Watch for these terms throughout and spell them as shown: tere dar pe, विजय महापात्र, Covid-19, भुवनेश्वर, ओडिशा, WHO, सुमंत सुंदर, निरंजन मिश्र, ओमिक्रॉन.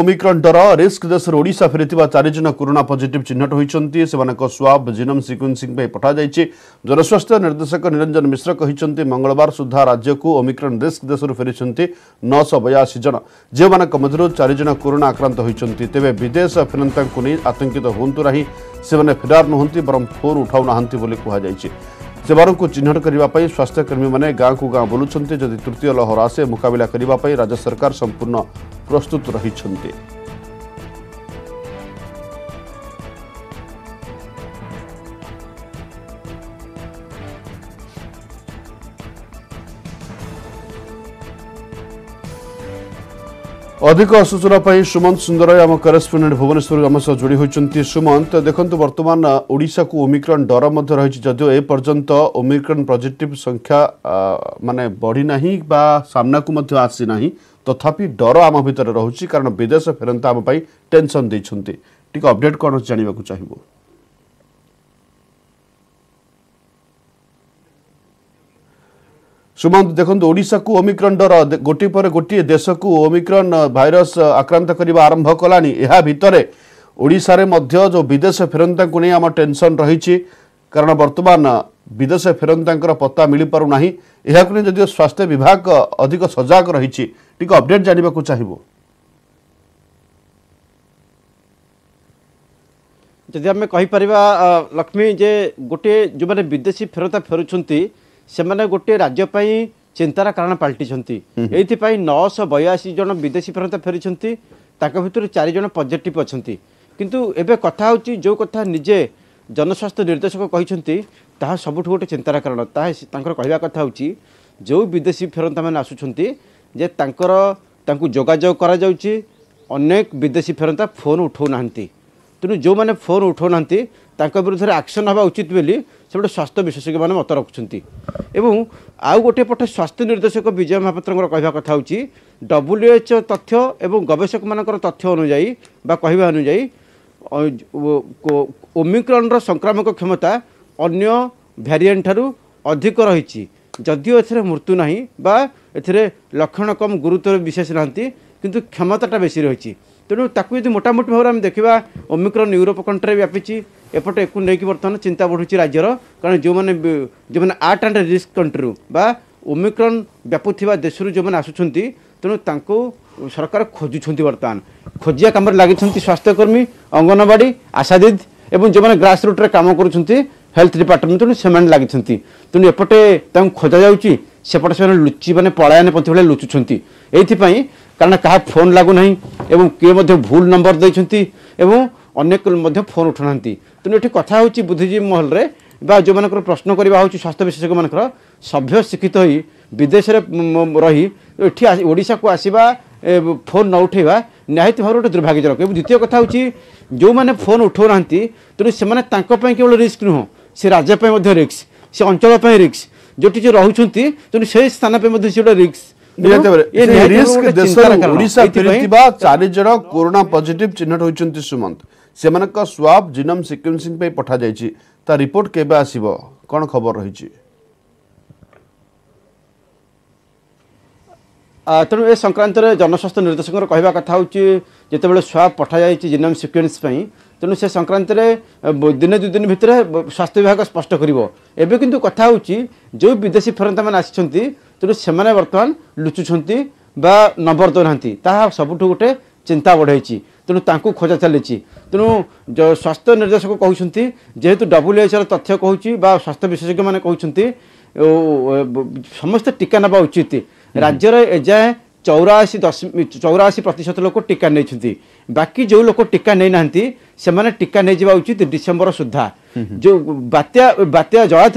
ओमिक्रॉन डर रिस्क देश ओडिशा फेरी चारि जन कोरोना पॉजिटिव चिन्हट होती स्वाब जीनोम सिक्वेन्सिंग पठाई। जनस्वास्थ्य निर्देशक निरंजन मिश्र कहते मंगलवार सुधा राज्य को ओमिक्रॉन रिस्क देश फेरी 982 जन जो मध्य चारि जन कोरोना आक्रांत होती। तेज विदेश फेरता नहीं आतंकित हूँ ना फेरार नुहति बर फोन उठाऊ ना कहुई। सेवारंकु चिन्हट करने स्वास्थ्यकर्मी मैंने गांव को गांव बोलुं जदि तृतीय लहर आसे मुकाबला करने राज्य सरकार संपूर्ण प्रस्तुत रही। अधिक सूचना पर सुमंत सुंदर आम करेस्पोंडेंट भुवनेश्वर आम सह जोड़ी होती। सुमंत देखो बर्तमान ओडिशा को ओमिक्रॉन डर रही जदिव एपर्यंत ओमिक्रॉन पॉजिटिव संख्या माने बढ़ी नहीं बा सामना को मध्य आसी नहीं तथापि डर आम भितर रहुछि कारण विदेश फेरंता आम पाई टेंशन दैछन्ते। टिक अपडेट कोन जानिबा को चाहिबो। सुमंत देखो ओडिशा को ओमिक्रॉन डर गोटे पर गोटे देश को ओमिक्रॉन वायरस आक्रांत करने आरंभ कलानी। यह भितर ओडिशा मध्य जो विदेश फेरंता नहीं आम टेंशन रही कारण बर्तमान विदेश फेरंता पत्ता मिल पारना। यह जदि स्वास्थ्य विभाग अधिक सजग रही टिक अपडेट जानवा को चाहिए। जदि आम कहीपर लक्ष्मी जे गोटे जो मैंने विदेशी फेरता फेरुंट से गोटे राज्यपाई चिंतार कारण पलटि ये 982 जन विदेशी फेरता फेरी भर 4 जन पॉजिटिव अच्छा किंतु एबे कथा होची जो कथा निजे जनस्वास्थ्य निर्देशक कहते ता सब गोटे चिंतार कारण तांकर कहवा कथा होची जो विदेशी फेरता मैंने आसुँच जोगाजोग करा जाउची अनेक विदेशी फेरता फोन उठाऊ ना तेणु जो मैंने फोन उठाऊ ना विरुद्ध में एक्शन हवा उचित बोली से गोटे स्वास्थ्य विशेषज्ञ मैंने मत रखुंट। आउ गोटे पटे स्वास्थ्य निर्देशक विजय महापात्र कहवा कथा होची WHO तथ्य एवं गवेषक मान तथ्य अनुजाई बा कहवा अनुजाई ओमिक्रॉन संक्रामक क्षमता अन्य वेरिएंट ठारू अधिक रही जदिव ए मृत्यु नहीं बा लक्षण कम गुरुतर विशेष ना किंतु क्षमताटा बेसी रही। तेणु ताकू यदि मोटामोटी भाव में देखा ओमिक्रॉन यूरोप कंट्री व्यापी एपटे एक नहीं बर्तमान चिंता बढ़ुची राज्यर कारण जो मैंने आर्ट एंड रिस्क कंट्री बा ओमिक्रॉन व्यापुवा देश जो मैंने आसुँच तेणु तांको सरकार खोजुंट बर्तमान खोजिया कम लगी स्वास्थ्यकर्मी अंगनवाड़ी आशादीद एवं जो मैंने ग्रास रूट्रे कम करुँच हेल्थ डिपार्टमेंट तेणु से लगी तेणु एपटे खोजा जापटे से लुचि मैंने पलायन पंथी भाई लुचुंट ये कारण क्या फोन लगुना एवं किए भूल नंबर देते अनेक फोन उठा तेणु ये कथा हो बुद्धिजीवी महल में बा जो मानकर प्रश्न करवा हो स्वास्थ्य विशेषज्ञ मानकर सभ्य शिक्षित हो विदेश रही ये ओडिशा को आसवा फोन न उठेवा निहित भाव गोटे दुर्भाग्यजनक। द्वितीय कथा हो जो मैंने फोन उठाऊ ना तेणु से केवल रिस्क नुह से राज्य रिस्क से अंचल रिस्क जोटी रोच तेणु से स्थान पर रिस्क कोरोना पॉजिटिव चिन्हट होइछन्ति। सुमंत सेमानका स्वाब जीनोम सिक्वेन्सिंग पे पठा जायछि ता रिपोर्ट केबे आसीबो कोन खबर रहिछि। तेणु ए संक्रांत जनस्वास्थ्य निर्देशक कहवा कथा होछि जेतेबेले स्वाब पठा जायछि जीनोम सिक्वेन्स पई तेणु से संक्रांत दिने दुई दिन भितर स्वास्थ्य विभाग स्पष्ट करिवो। एबे किंतु कथा होछि जो विदेशी फेरंता मान आछन्ति तेणु से बर्तमान लुचुंट बा नंबर दौना सब गोटे चिंता बढ़ाई तेणु तांकू खोजा चली। तेणु स्वास्थ्य निर्देशक कहते जेहेतु WHO तथ्य कहूँ बा स्वास्थ्य विशेषज्ञ मैंने कहते समस्त टीका ना उचित राज्यर एजाए 84.84% लोक टीका नहीं बाकी जो लोक टीका नहीं ना से टीका नहीं जावा उचित डिसेम्बर सुधा जो बात्या जलायत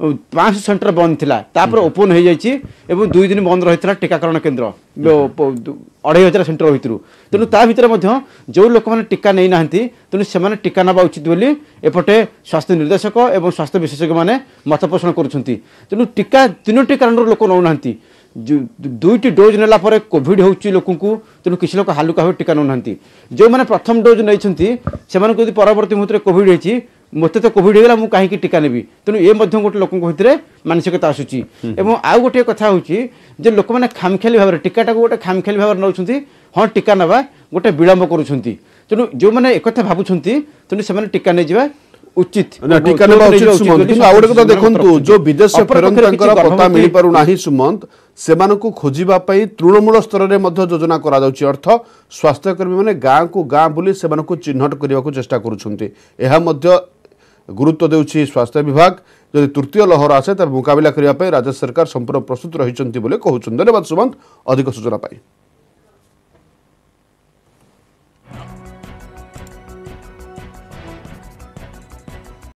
500 सेंटर बंद था तापर ओपन हो जाए 2 दिन बंद रही है टीकाकरण केन्द्र 2500 सेंटर भर तेणु ता भर जो लोक मैंने टीका नहीं ना तेणु से टीका ना उचित बोली एपटे स्वास्थ्य निर्देशक एवं स्वास्थ्य विशेषज्ञ मैंने मत पोषण करेणु टीका 3टी कारण लोक नौना 2टी डोज नापर कोविड हो लोक तेणु किसी लोक हालुका भाव टीका नौना जो मैंने प्रथम डोज नहीं से परवर्त मुहूर्त कोविड हो मत तो कोविड होगा मुझे कहीं टीका नेबी तेणु ये गोटे लोक भर मानसिकता आसूँ। आउ गोटे कथा हो लोक मैंने खामखेली भाव टीका गोटे खामखेली भाव नौकरी हाँ टीका नवा गोटे विलम्ब करुँच तेणु जो मैंने एक भावुंट तेणु से टीका नहीं जावा उचित टीका ना देखु जो विदेश पता मिल पारना सुमंत से खोजा तृणमूल स्तर में योजना करर्थ स्वास्थ्यकर्मी मैंने गाँ को गाँ बुली से चिन्हट करने को चेष्टा कर गुरुत्व देउछि स्वास्थ्य विभाग यदि तृतीय लहर आसे तार मुकाबला करने राज्य सरकार संपूर्ण प्रस्तुत रही कहते। धन्यवाद सुमंत अधिक सूचना पाई।